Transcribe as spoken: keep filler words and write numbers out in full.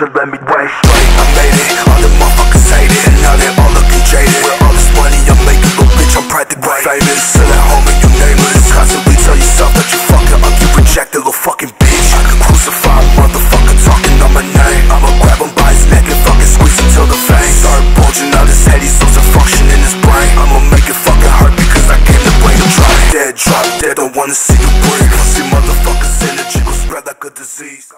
so let me wait. I made it, all the motherfuckers hate it, and now they all looking jaded. With all this money I'm making, but bitch, I'm practically famous. Still at home and you nameless, constantly tell yourself that you fucking up, you rejected, little fucking bitch. I could crucify a motherfucker talking on my name. I'ma grab him by his neck and fucking squeeze him till the veins start bulging out his head, he's losing function in his brain. I'ma make it fucking hurt because I came to play the drum. Dead drop dead, don't wanna see you break. See motherfuckers in the jiggle spread like a disease.